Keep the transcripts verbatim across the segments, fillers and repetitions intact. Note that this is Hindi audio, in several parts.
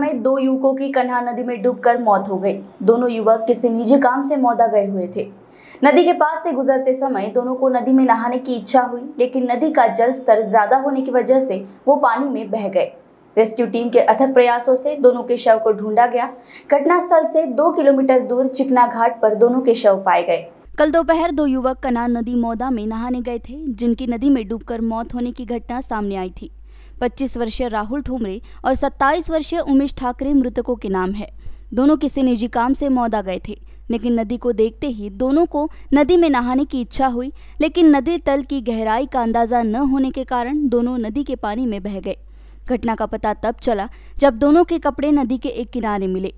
में दो युवकों की कन्हान नदी में डूबकर मौत हो गई। दोनों युवक किसी निजी काम से मौदा गए हुए थे। नदी के पास से गुजरते समय दोनों को नदी में नहाने की इच्छा हुई, लेकिन नदी का जल स्तर ज्यादा होने की वजह से वो पानी में बह गए। रेस्क्यू टीम के अथक प्रयासों से दोनों के शव को ढूंढा गया। घटनास्थल से दो किलोमीटर दूर चिकना घाट पर दोनों के शव पाए गए। कल दोपहर दो युवक कन्हान नदी मौदा में नहाने गए थे, जिनकी नदी में डूबकर मौत होने की घटना सामने आई थी। पच्चीस वर्षीय राहुल ठोमरे और सत्ताईस वर्षीय उमेश ठाकरे मृतकों के नाम है। दोनों किसी निजी काम से मौदा गए थे, लेकिन नदी को देखते ही दोनों को नदी में नहाने की इच्छा हुई, लेकिन नदी तल की गहराई का अंदाजा न होने के कारण दोनों नदी के पानी में बह गए। घटना का पता तब चला जब दोनों के कपड़े नदी के एक किनारे मिले।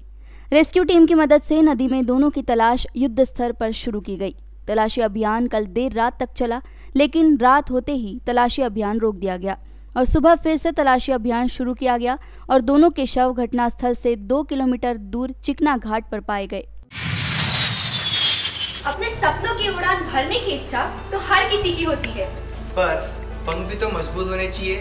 रेस्क्यू टीम की मदद से नदी में दोनों की तलाश युद्ध स्तर पर शुरू की गई। तलाशी अभियान कल देर रात तक चला, लेकिन रात होते ही तलाशी अभियान रोक दिया गया और सुबह फिर से तलाशी अभियान शुरू किया गया और दोनों के शव घटनास्थल से दो किलोमीटर दूर चिकना घाट पर पाए गए। अपने सपनों की उड़ान भरने की इच्छा तो हर किसी की होती है, पर पंख भी तो मजबूत होने चाहिए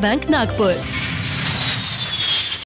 बैंक, नागपुर।